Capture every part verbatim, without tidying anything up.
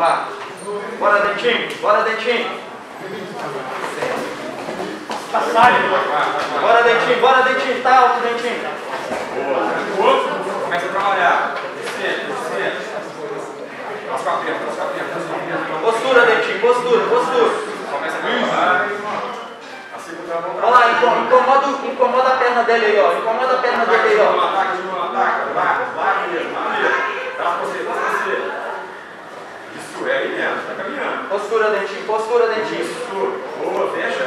vá. Bora, Dentinho. Bora, Dentinho. Passagem. Bora, Dentinho. Bora, Dentinho. Tá alto, Dentinho. Boa. Começa a trabalhar. Descer, descer. Passa com a perna, passa com a perna. Postura, Dentinho. Postura, postura. Começa a trabalhar. Olha lá, incomoda, incomoda a perna dele aí, ó. Incomoda a perna dele aí, ó. Ataca, joga, ataca. Vai, vai, mesmo. Dá pra você, dá pra você. Isso, é aí mesmo, tá caminhando. Postura, Dentinho, postura, Dentinho. Isso, boa, fecha.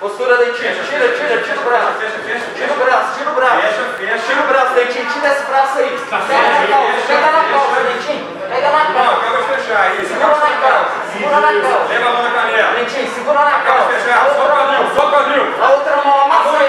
Postura, Dentinho, tira, tira, tira o braço. Fecha, fecha, fecha. Tira o braço, tira o braço. Fecha, fecha. Tira o braço, Dentinho, tira esse braço aí. Pega na calça, Dentinho. Pega na calça. Não, acaba de fechar, isso. Segura na calça, segura na calça. Leva a mão na canela. Dentinho, segura na calça. Acaba de fechar, só o quadril, só o quadril. A outra mão, amassa aí.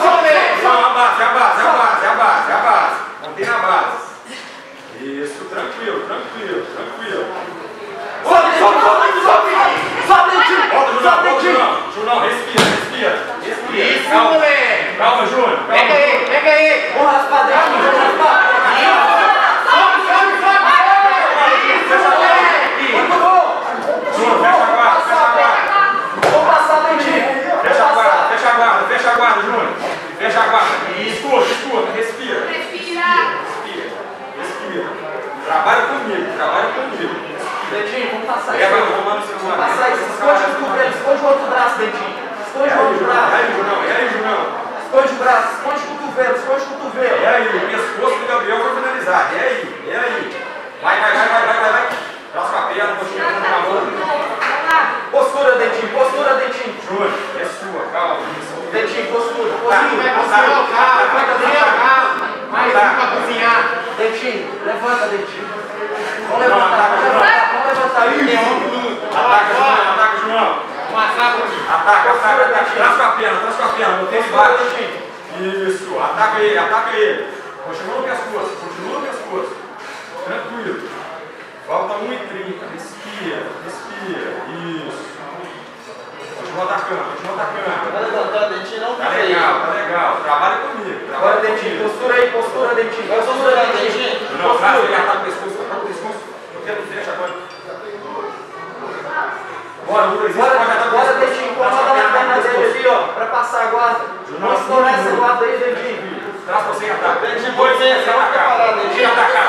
só meia. Não, a base, a base, a base, a base, a base. Mantém a base. Isso, tranquilo, tranquilo, tranquilo. Sobe, sobe, sobe, sobe. Sobe, Dentinho. Sobe, Dentinho. Junão, respira, respira. Respira. Isso, moleque. Calma, Júnior. Pega aí, pega aí. Vamos raspar, Dentinho, vamos raspar. Trabalha comigo, trabalha comigo. Dentinho, vamos passar isso. Vamos passar isso. Esconde o cotovelo, esconde o outro braço, Dentinho. Esconde o outro braço. É aí, Junão, é aí, Junão. Esconde o braço, esconde o cotovelo, esconde o cotovelo. É aí, o pescoço do Gabriel vai finalizar. É aí, é aí. Vai, vai, vai, vai, vai, vai. Braço com a perna, postura na mão. Postura, Dentinho, postura, Dentinho. Júnior, é sua, calma. Dentinho, postura, postura. Dentinho, levanta, Dentinho. Vamos levantar, vamos levantar, vamos levantar. Ataca, João, ataca, João. Ataca, ataca, ataca. Traz com a perna, traz com a perna. Botei embaixo. Isso, ataca ele, ataca ele. Continua no pescoço, continua no pescoço. Tranquilo. Falta um e trinta. Respira, respira. Isso. Continua atacando, continua atacando. Tá levantando, Dentinho, não fica aí. Tá legal, tá legal. Trabalha comigo, trabalha comigo. Postura aí, postura, Dentinho. Postura aí, Dentinho. Não, tá com o pescoço, tá com o pescoço. Eu quero fecha agora. Bora, Lucas. Bora, bora, Dentinho. Incomoda na perna dele ali, ó. Pra passar a guarda. Não estourar essa guarda aí, Dentinho. Traz pra você atacar. Dentinho, pode ser. Dentinho, atacar.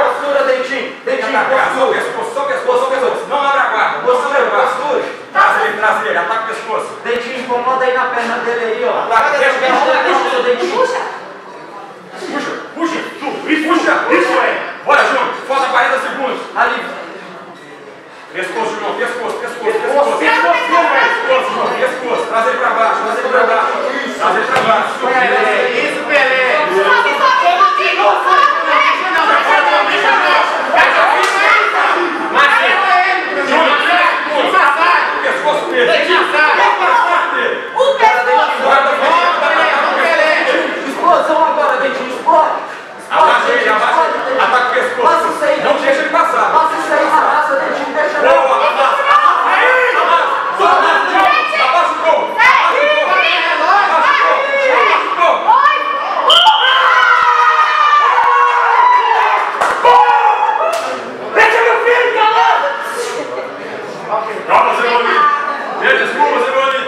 Postura, Dentinho. Dentinho, postura. Pescoço, só pescoço, só pescoço. Não abre a guarda. Postura, postura. Traz ele, traz ele. Ataca o pescoço. Dentinho, incomoda aí na perna dele aí, ó. Ataca, deixa, deixa, deixa. Puxa. Puxa, puxa. Puxa, isso é. Bora, Júnior. Falta quarenta segundos. Ali. Pescoço, Júnior. Pescoço, pescoço, pescoço. Pescoço, Júnior. Pescoço. Traz ele pra baixo, traz ele pra baixo. Traz ele pra baixo. Isso, Pelé. Sobe, sobe, sobe. Não, não, não. Deixa não. Deixa não. Marcela ele. Júnior. O pescoço dele. O pescoço dele. O pescoço. Guarda o Pelé. Explosão agora, Dentinho. Explode. Abaixa ele, abaixa ele, ataca o pescoço. Passa isso aí. Não deixa ele passar. Passa isso aí, abaixa o Dentinho, deixa ele. Boa, abaixa. Aí, abaixa. Só abaixa o gol. Abaixa o gol. Abaixa o gol. Abaixa o gol. Abaixa o gol. Boa! Deixa meu filho, calado. Calma, Zeroni. Desculpa, Zeroni.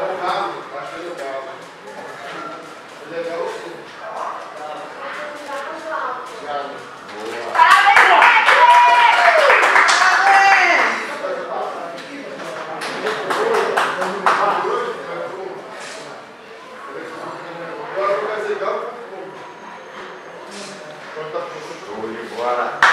Agora vai fazer igual para o povo. para o receptor e bora.